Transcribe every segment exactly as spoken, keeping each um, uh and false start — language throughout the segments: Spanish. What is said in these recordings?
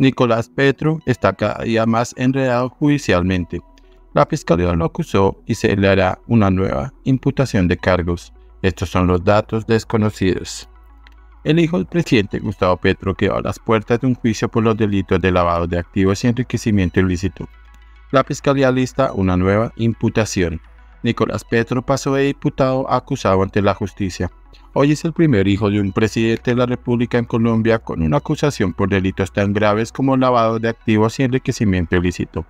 Nicolás Petro está cada día más enredado judicialmente. La Fiscalía lo acusó y se le hará una nueva imputación de cargos. Estos son los datos desconocidos. El hijo del presidente Gustavo Petro quedó a las puertas de un juicio por los delitos de lavado de activos y enriquecimiento ilícito. La Fiscalía lista una nueva imputación. Nicolás Petro pasó de diputado a acusado ante la justicia. Hoy es el primer hijo de un presidente de la República en Colombia con una acusación por delitos tan graves como lavado de activos y enriquecimiento ilícito.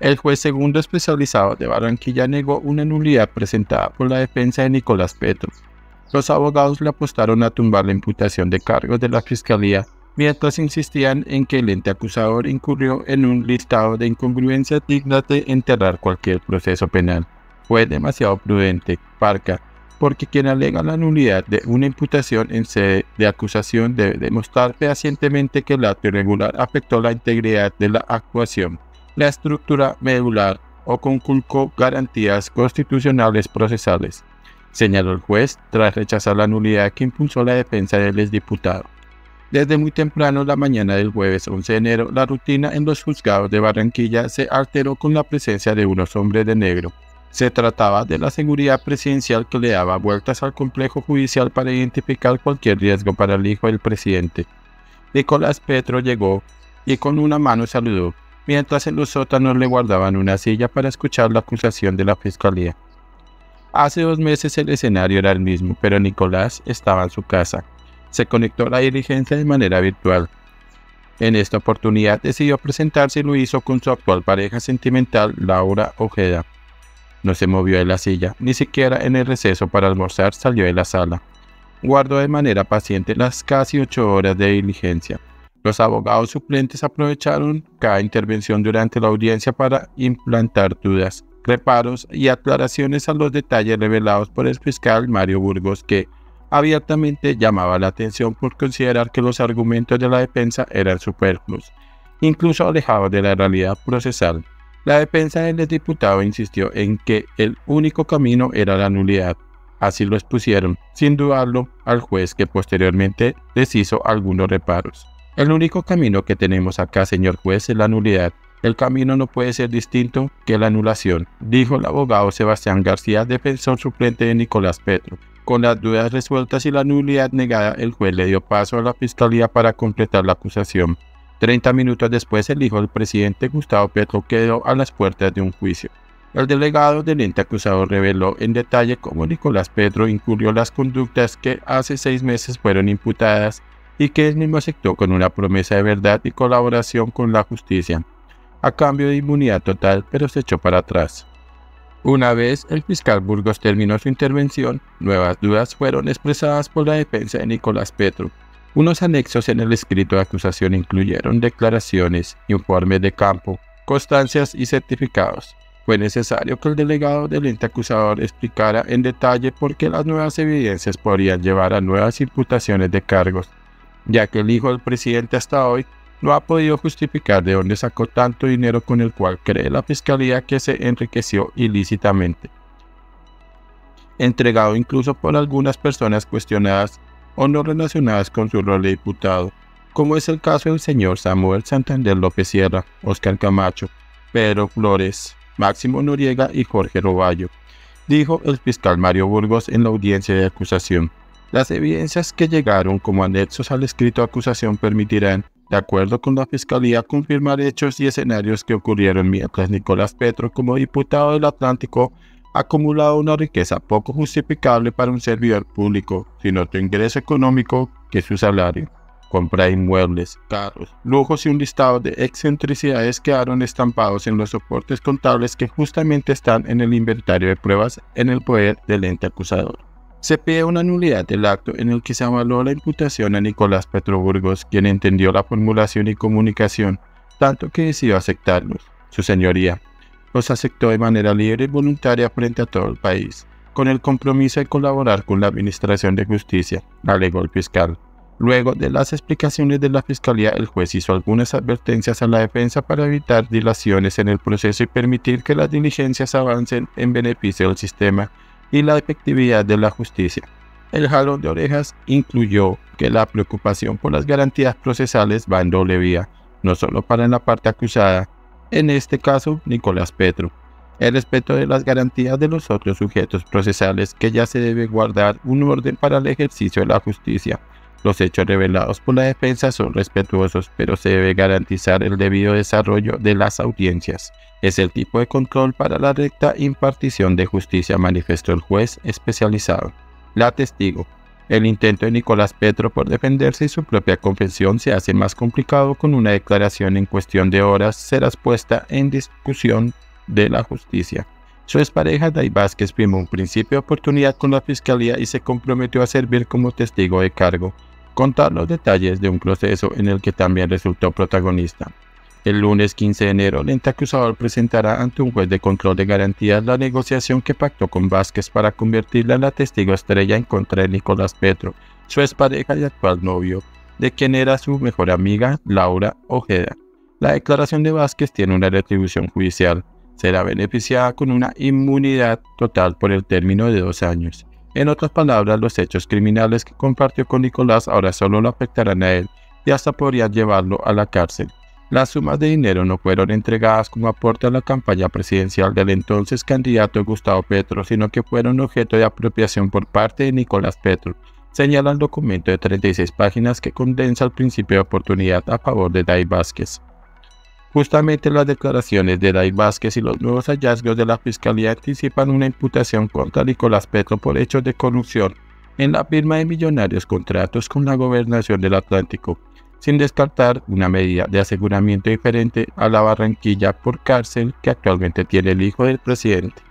El juez segundo especializado de Barranquilla negó una nulidad presentada por la defensa de Nicolás Petro. Los abogados le apostaron a tumbar la imputación de cargos de la Fiscalía, mientras insistían en que el ente acusador incurrió en un listado de incongruencias dignas de enterrar cualquier proceso penal. Fue demasiado prudente, Parca, porque quien alega la nulidad de una imputación en sede de acusación debe demostrar fehacientemente que el acto irregular afectó la integridad de la actuación, la estructura medular o conculcó garantías constitucionales procesales, señaló el juez tras rechazar la nulidad que impulsó la defensa del exdiputado. Desde muy temprano la mañana del jueves once de enero, la rutina en los juzgados de Barranquilla se alteró con la presencia de unos hombres de negro. Se trataba de la seguridad presidencial que le daba vueltas al complejo judicial para identificar cualquier riesgo para el hijo del presidente. Nicolás Petro llegó y con una mano saludó, mientras en los sótanos le guardaban una silla para escuchar la acusación de la Fiscalía. Hace dos meses el escenario era el mismo, pero Nicolás estaba en su casa. Se conectó a la diligencia de manera virtual. En esta oportunidad decidió presentarse y lo hizo con su actual pareja sentimental, Laura Ojeda. No se movió de la silla, ni siquiera en el receso para almorzar salió de la sala. Guardó de manera paciente las casi ocho horas de diligencia. Los abogados suplentes aprovecharon cada intervención durante la audiencia para implantar dudas, reparos y aclaraciones a los detalles revelados por el fiscal Mario Burgos, que abiertamente llamaba la atención por considerar que los argumentos de la defensa eran superfluos, incluso alejados de la realidad procesal. La defensa del exdiputado insistió en que el único camino era la nulidad. Así lo expusieron, sin dudarlo, al juez, que posteriormente les hizo algunos reparos. El único camino que tenemos acá, señor juez, es la nulidad. El camino no puede ser distinto que la anulación, dijo el abogado Sebastián García, defensor suplente de Nicolás Petro. Con las dudas resueltas y la nulidad negada, el juez le dio paso a la Fiscalía para completar la acusación. Treinta minutos después, el hijo del presidente Gustavo Petro quedó a las puertas de un juicio. El delegado del ente acusado reveló en detalle cómo Nicolás Petro incurrió las conductas que hace seis meses fueron imputadas y que él mismo aceptó con una promesa de verdad y colaboración con la justicia, a cambio de inmunidad total, pero se echó para atrás. Una vez el fiscal Burgos terminó su intervención, nuevas dudas fueron expresadas por la defensa de Nicolás Petro. Unos anexos en el escrito de acusación incluyeron declaraciones, informes de campo, constancias y certificados. Fue necesario que el delegado del ente acusador explicara en detalle por qué las nuevas evidencias podrían llevar a nuevas imputaciones de cargos, ya que el hijo del presidente hasta hoy no ha podido justificar de dónde sacó tanto dinero con el cual cree la Fiscalía que se enriqueció ilícitamente, entregado incluso por algunas personas cuestionadas o no relacionadas con su rol de diputado, como es el caso del señor Samuel Santander López Sierra, Óscar Camacho, Pedro Flores, Máximo Noriega y Jorge Roballo, dijo el fiscal Mario Burgos en la audiencia de acusación. Las evidencias que llegaron como anexos al escrito de acusación permitirán, de acuerdo con la Fiscalía, confirmar hechos y escenarios que ocurrieron mientras Nicolás Petro, como diputado del Atlántico, ha acumulado una riqueza poco justificable para un servidor público, sino otro ingreso económico que su salario. Compra de inmuebles, carros, lujos y un listado de excentricidades quedaron estampados en los soportes contables que justamente están en el inventario de pruebas en el poder del ente acusador. Se pide una nulidad del acto en el que se avaló la imputación a Nicolás Petro Burgos, quien entendió la formulación y comunicación, tanto que decidió aceptarlos. Su señoría los aceptó de manera libre y voluntaria frente a todo el país, con el compromiso de colaborar con la Administración de Justicia, alegó el fiscal. Luego de las explicaciones de la Fiscalía, el juez hizo algunas advertencias a la defensa para evitar dilaciones en el proceso y permitir que las diligencias avancen en beneficio del sistema y la efectividad de la justicia. El jalón de orejas incluyó que la preocupación por las garantías procesales va en doble vía, no solo para la parte acusada, en este caso Nicolás Petro, el respeto de las garantías de los otros sujetos procesales, que ya se debe guardar un orden para el ejercicio de la justicia. Los hechos revelados por la defensa son respetuosos, pero se debe garantizar el debido desarrollo de las audiencias. Es el tipo de control para la recta impartición de justicia, manifestó el juez especializado. La testigo. El intento de Nicolás Petro por defenderse y su propia confesión se hace más complicado con una declaración en cuestión de horas. Será puesta en discusión de la justicia. Su expareja Day Vázquez firmó un principio de oportunidad con la fiscalía y se comprometió a servir como testigo de cargo, contar los detalles de un proceso en el que también resultó protagonista. El lunes quince de enero, el ente acusador presentará ante un juez de control de garantías la negociación que pactó con Vázquez para convertirla en la testigo estrella en contra de Nicolás Petro, su expareja y actual novio, de quien era su mejor amiga Laura Ojeda. La declaración de Vázquez tiene una retribución judicial. Será beneficiada con una inmunidad total por el término de dos años. En otras palabras, los hechos criminales que compartió con Nicolás ahora solo lo afectarán a él y hasta podrían llevarlo a la cárcel. Las sumas de dinero no fueron entregadas como aporte a la campaña presidencial del entonces candidato Gustavo Petro, sino que fueron objeto de apropiación por parte de Nicolás Petro, señala el documento de treinta y seis páginas que condensa el principio de oportunidad a favor de Day Vázquez. Justamente las declaraciones de Day Vázquez y los nuevos hallazgos de la Fiscalía anticipan una imputación contra Nicolás Petro por hechos de corrupción en la firma de millonarios contratos con la Gobernación del Atlántico, sin descartar una medida de aseguramiento diferente a la Barranquilla por cárcel que actualmente tiene el hijo del presidente.